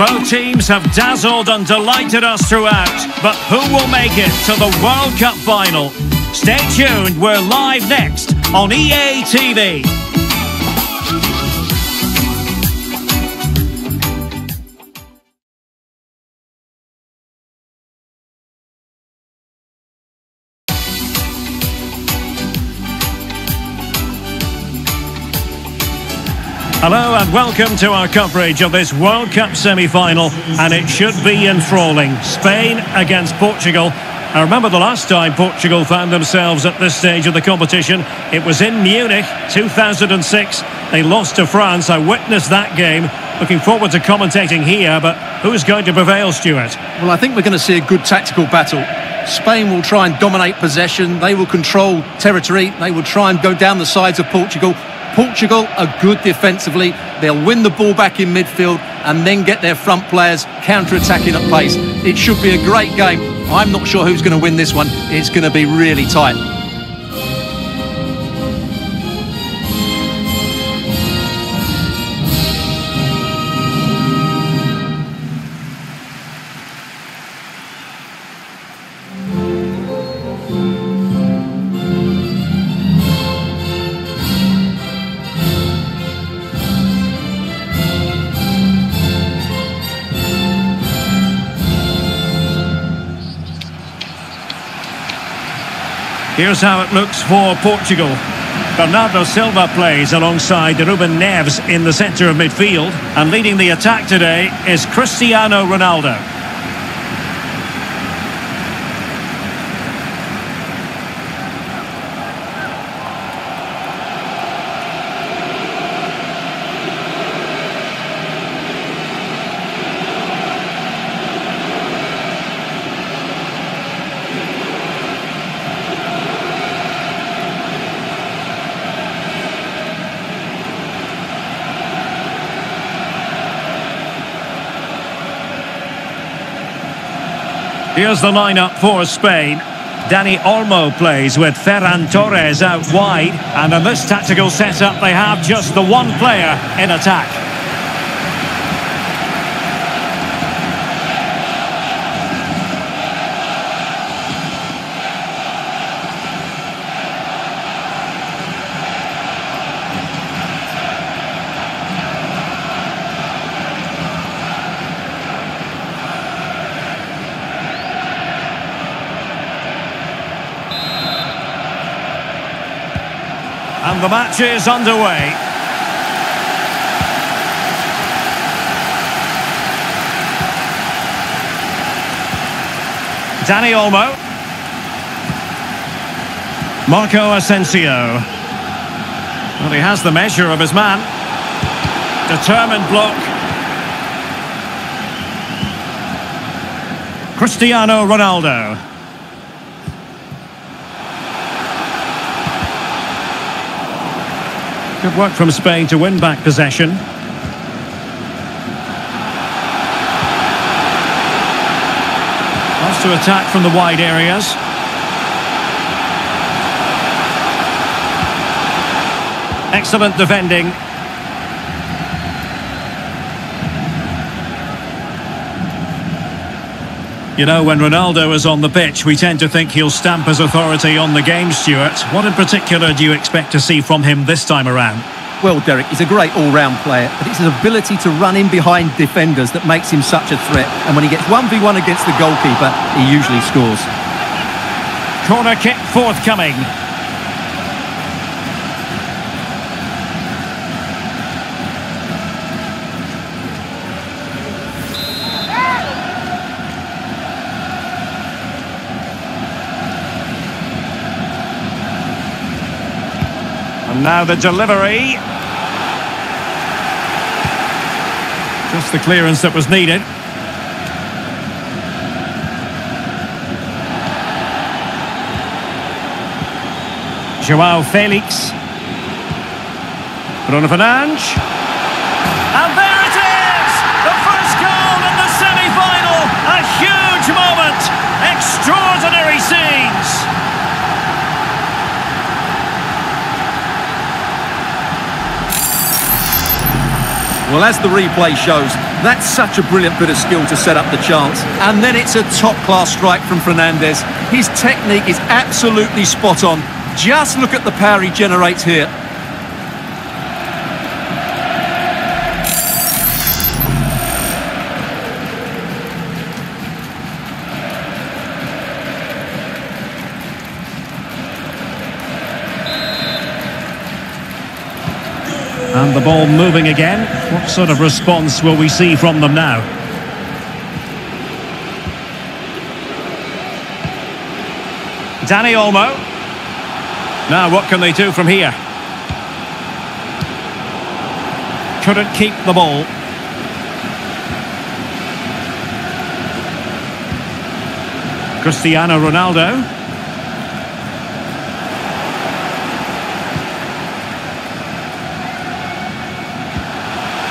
Both teams have dazzled and delighted us throughout, but who will make it to the World Cup final? Stay tuned, we're live next on EA TV. Hello and welcome to our coverage of this World Cup semi-final, and it should be enthralling. Spain against Portugal. I remember the last time Portugal found themselves at this stage of the competition. It was in Munich, 2006. They lost to France. I witnessed that game. Looking forward to commentating here, but who's going to prevail, Stuart? Well, I think we're going to see a good tactical battle. Spain will try and dominate possession. They will control territory. They will try and go down the sides of Portugal. Portugal are good defensively. They'll win the ball back in midfield and then get their front players counter-attacking at pace. It should be a great game. I'm not sure who's going to win this one. It's going to be really tight. Here's how it looks for Portugal. Bernardo Silva plays alongside Ruben Neves in the centre of midfield, and leading the attack today is Cristiano Ronaldo. Here's the lineup for Spain. Dani Olmo plays with Ferran Torres out wide, and in this tactical setup they have just the one player in attack. And the match is underway. Dani Olmo. Marco Asensio. Well, he has the measure of his man. Determined block. Cristiano Ronaldo. Good work from Spain to win back possession. Lots to attack from the wide areas. Excellent defending. You know, when Ronaldo is on the pitch, we tend to think he'll stamp his authority on the game, Stuart. What in particular do you expect to see from him this time around? Well, Derek, he's a great all-round player, but it's his ability to run in behind defenders that makes him such a threat. And when he gets 1v1 against the goalkeeper, he usually scores. Corner kick forthcoming. Now the delivery. Just the clearance that was needed. João Félix. Bruno Fernandes. And there it is! The first goal in the semi-final! A huge moment! Extraordinary scenes! Well, as the replay shows, That's such a brilliant bit of skill to set up the chance. And then it's a top-class strike from Fernandes. His technique is absolutely spot on. Just look at the power he generates here. And the ball moving again. What sort of response will we see from them now? Dani Olmo. Now what can they do from here? Couldn't keep the ball. Cristiano Ronaldo.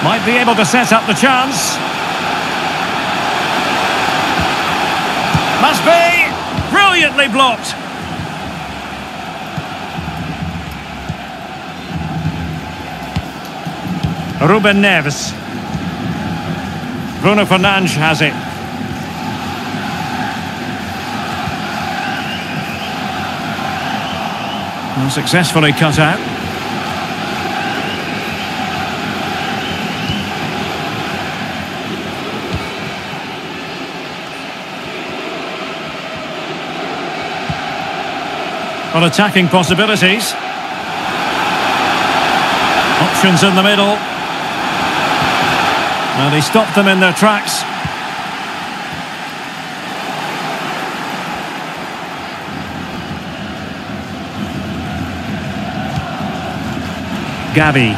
Might be able to set up the chance. Must be! Brilliantly blocked. Ruben Neves. Bruno Fernandes has it. And successfully cut out. Well, attacking possibilities. Options in the middle. And he stopped them in their tracks. Gavi.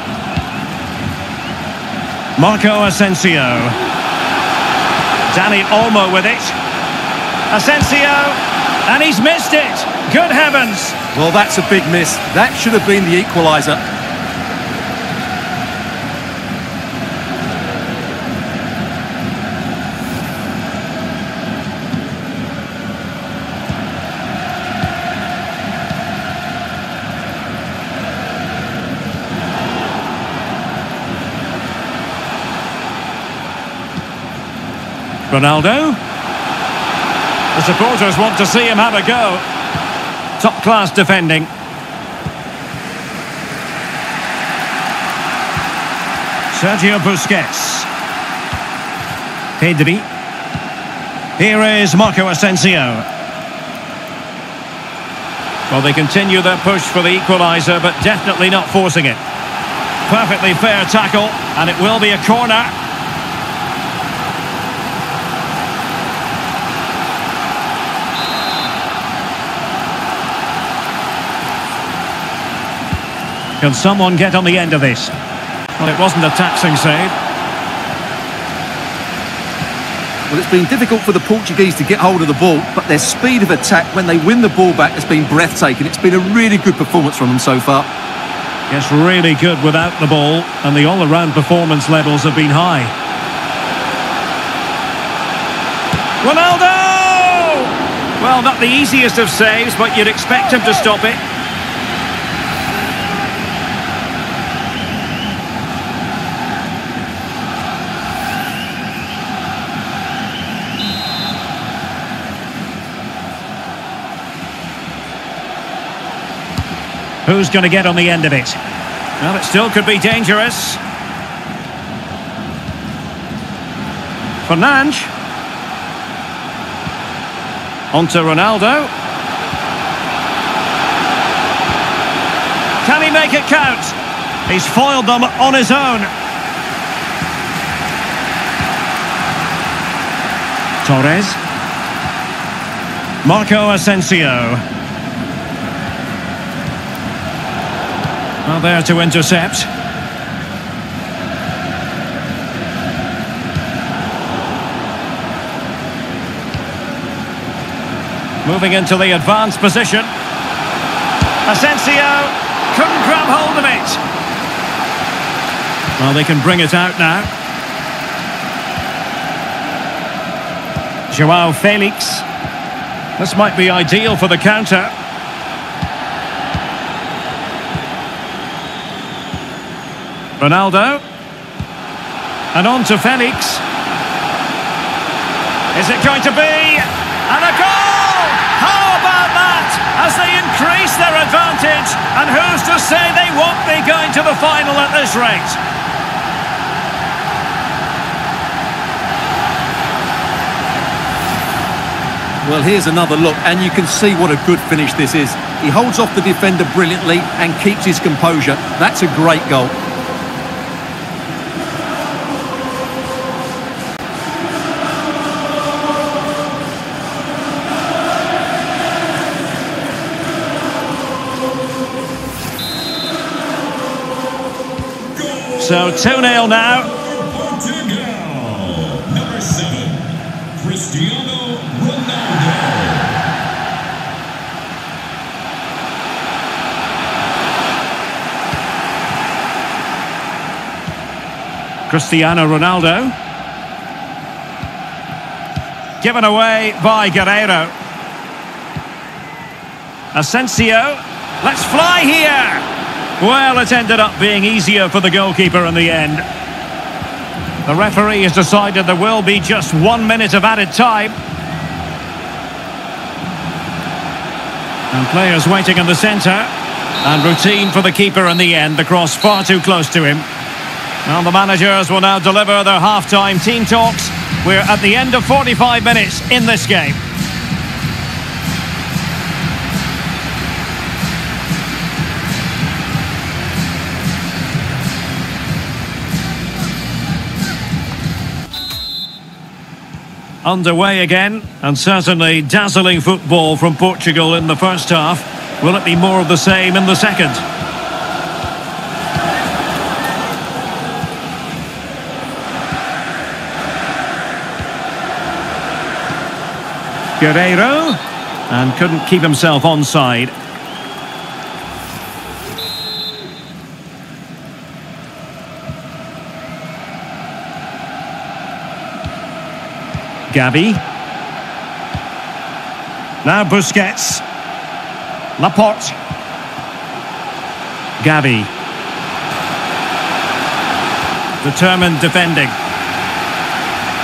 Marco Asensio. Dani Olmo with it. Asensio. And he's missed it. Good heavens. Well, that's a big miss. That should have been the equaliser. Ronaldo. The supporters want to see him have a go. Top-class defending. Sergio Busquets. Pedri. Here is Marco Asensio. Well, they continue their push for the equaliser, but definitely not forcing it. Perfectly fair tackle, and it will be a corner. Can someone get on the end of this? Well, it wasn't a taxing save. Well, it's been difficult for the Portuguese to get hold of the ball, but their speed of attack when they win the ball back has been breathtaking. It's been a really good performance from them so far. Yes, really good without the ball, and the all-around performance levels have been high. Ronaldo! Well, not the easiest of saves, but you'd expect him to stop it. Who's going to get on the end of it? Well, it still could be dangerous. Fernandes. On to Ronaldo. Can he make it count? He's foiled them on his own. Torres. Marco Asensio. Well, there to intercept. Moving into the advanced position. Asensio couldn't grab hold of it. Well, they can bring it out now. João Félix. This might be ideal for the counter. Ronaldo. And on to Félix. Is it going to be? And a goal! How about that? As they increase their advantage. And who's to say they won't be going to the final at this rate? Well, here's another look, and you can see what a good finish this is. He holds off the defender brilliantly and keeps his composure. That's a great goal. So 2-0 now. Number 7, Cristiano Ronaldo. Cristiano Ronaldo. Given away by Guerrero. Asensio. Let's fly here. Well, it ended up being easier for the goalkeeper in the end. The referee has decided there will be just 1 minute of added time. And players waiting in the centre. And routine for the keeper in the end. The cross far too close to him. Well, the managers will now deliver their half-time team talks. We're at the end of 45 minutes in this game. Underway again, and certainly dazzling football from Portugal in the first half. Will it be more of the same in the second? Guerrero, and couldn't keep himself onside. Gavi. Now Busquets. Laporte. Gavi. Determined defending.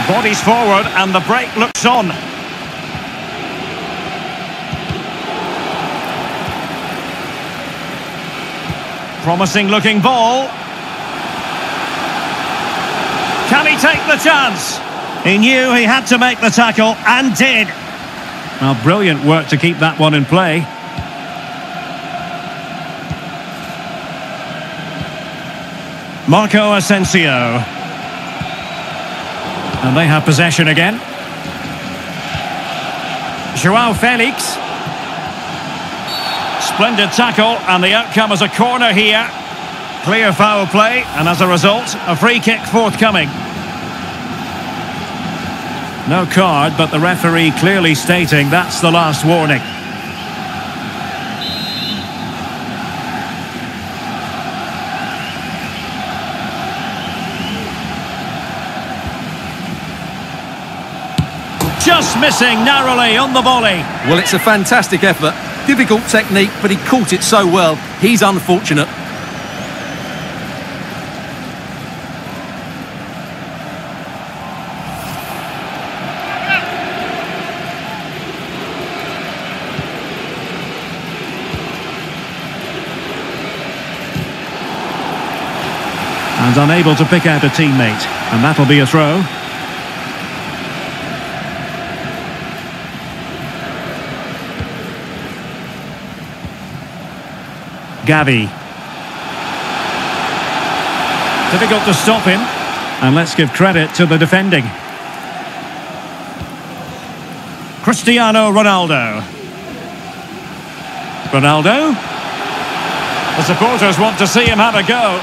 Bodies forward, and the break looks on. Promising looking ball. Can he take the chance? He knew he had to make the tackle and did. Well, brilliant work to keep that one in play. Marco Asensio. And they have possession again. João Félix. Splendid tackle, and the outcome is a corner here. Clear foul play, and as a result, a free kick forthcoming. No card, but the referee clearly stating that's the last warning. Just missing narrowly on the volley. Well, it's a fantastic effort. Difficult technique, but he caught it so well. He's unfortunate. And unable to pick out a teammate. And that'll be a throw. Gavi. Difficult to stop him. And let's give credit to the defending. Cristiano Ronaldo. Ronaldo. The supporters want to see him have a go.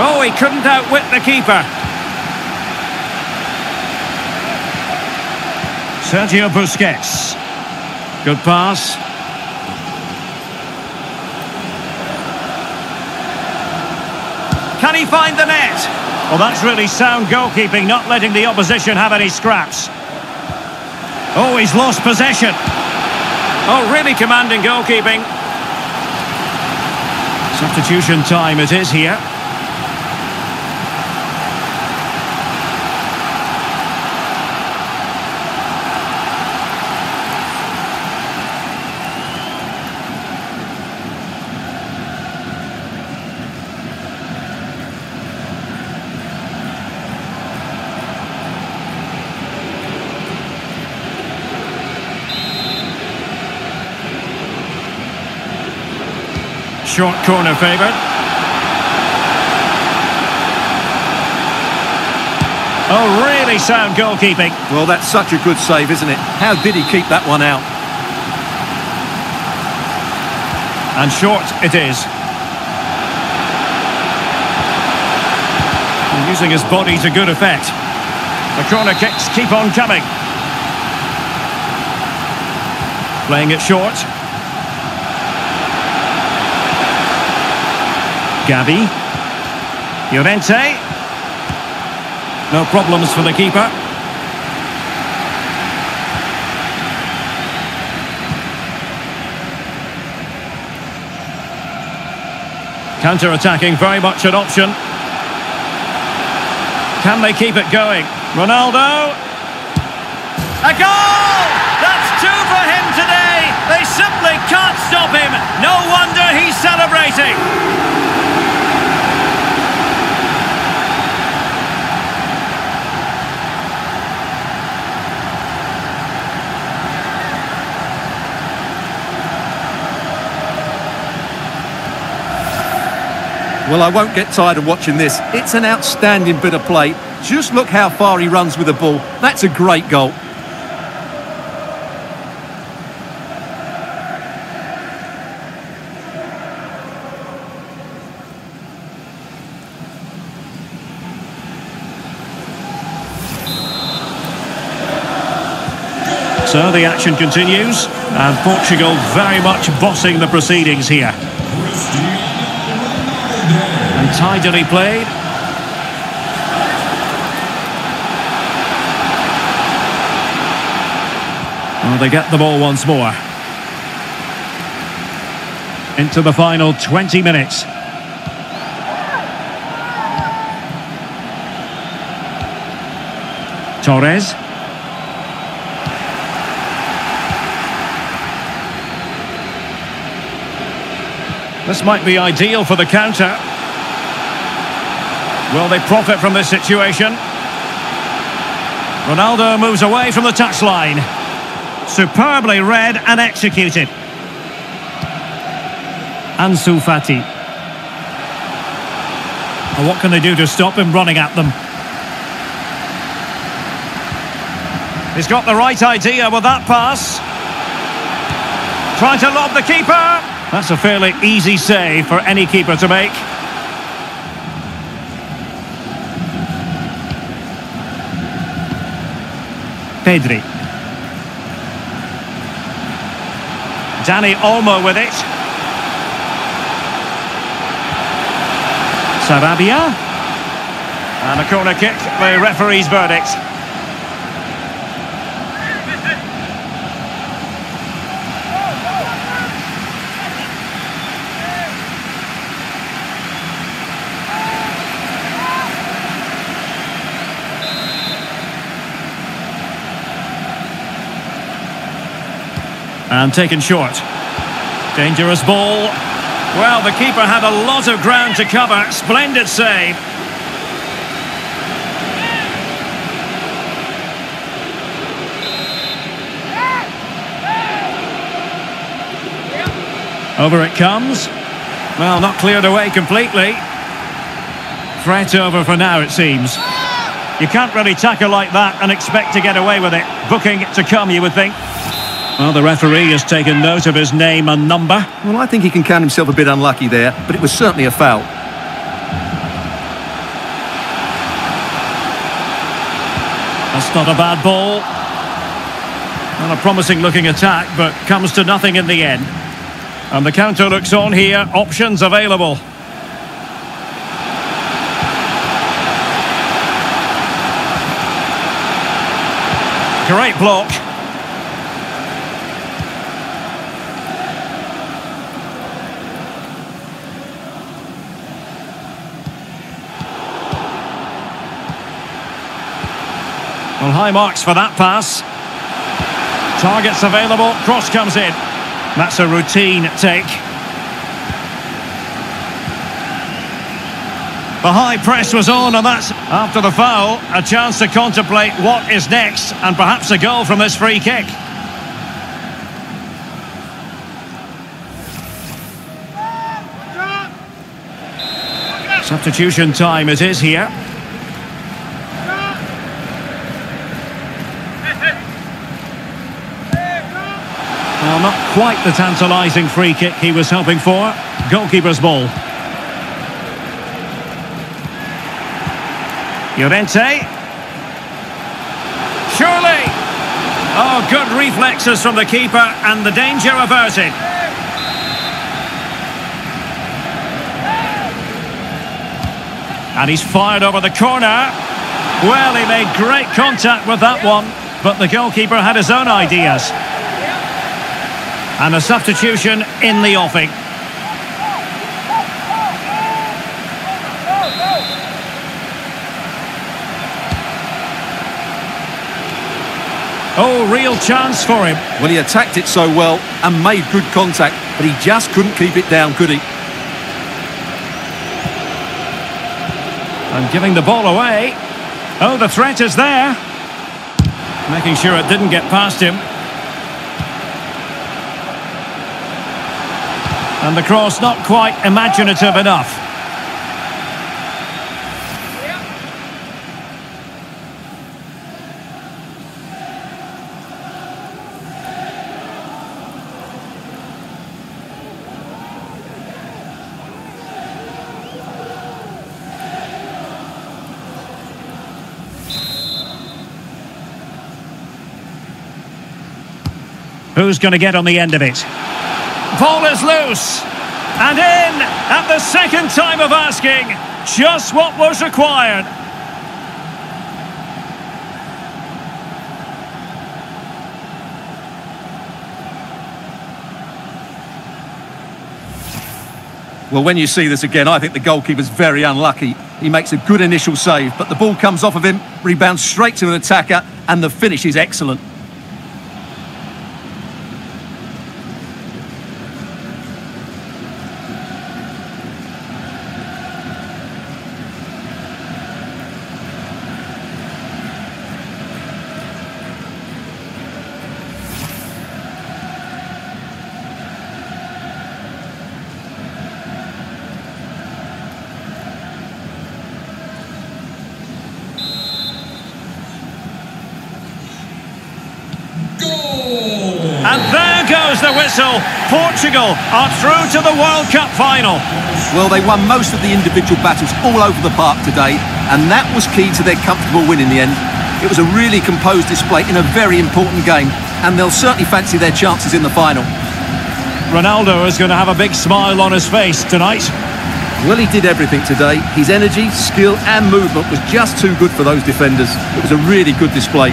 Oh, he couldn't outwit the keeper. Sergio Busquets. Good pass. Can he find the net? Well, that's really sound goalkeeping, not letting the opposition have any scraps. Oh, he's lost possession. Oh, really commanding goalkeeping. Substitution time it is here. Short corner favoured. Oh, really sound goalkeeping. Well, that's such a good save, isn't it? How did he keep that one out? And short it is. And using his body to good effect. The corner kicks keep on coming. Playing it short. Gavi. Llorente. No problems for the keeper. Counter-attacking, very much an option. Can they keep it going? Ronaldo. A goal! That's two for him today. They simply can't stop him. No wonder he's celebrating. Well, I won't get tired of watching this. It's an outstanding bit of play. Just look how far he runs with the ball. That's a great goal. So the action continues, and Portugal very much bossing the proceedings here. And tidily played. Well, they get the ball once more. Into the final 20 minutes. Torres. This might be ideal for the counter. Will they profit from this situation? Ronaldo moves away from the touchline. Superbly read and executed. Ansu Fati. Well, what can they do to stop him running at them? He's got the right idea with that pass. Trying to lob the keeper. That's a fairly easy save for any keeper to make. Pedri. Dani Olmo with it. Sarabia. And a corner kick, the referee's verdict. And taken short. Dangerous ball. Well, the keeper had a lot of ground to cover. Splendid save. Over it comes. Well, not cleared away completely. Threat over for now, it seems. You can't really tackle like that and expect to get away with it. Booking to come, you would think. Well, the referee has taken note of his name and number. Well, I think he can count himself a bit unlucky there, but it was certainly a foul. That's not a bad ball. Not a promising-looking attack, but comes to nothing in the end. And the counter looks on here. Options available. Great block. Well, high marks for that pass. Targets available, cross comes in. That's a routine take. The high press was on, and that's after the foul. A chance to contemplate what is next, and perhaps a goal from this free kick. Substitution time it is here. Well, not quite the tantalising free kick he was hoping for. Goalkeeper's ball. Llorente. Surely! Oh, good reflexes from the keeper and the danger averted. And he's fired over the corner. Well, he made great contact with that one, but the goalkeeper had his own ideas. And a substitution in the offing. Oh, real chance for him. Well, he attacked it so well and made good contact, but he just couldn't keep it down, could he? And giving the ball away. Oh, the threat is there. Making sure it didn't get past him. And the cross not quite imaginative enough. Who's going to get on the end of it? Ball is loose, and in at the second time of asking, just what was required. Well, when you see this again, I think the goalkeeper's very unlucky. He makes a good initial save, but the ball comes off of him, rebounds straight to an attacker, and the finish is excellent. And there goes the whistle. Portugal are through to the World Cup final. Well, they won most of the individual battles all over the park today, and that was key to their comfortable win in the end. It was a really composed display in a very important game, and they'll certainly fancy their chances in the final. Ronaldo is going to have a big smile on his face tonight. Well, he did everything today. His energy, skill and movement was just too good for those defenders. It was a really good display.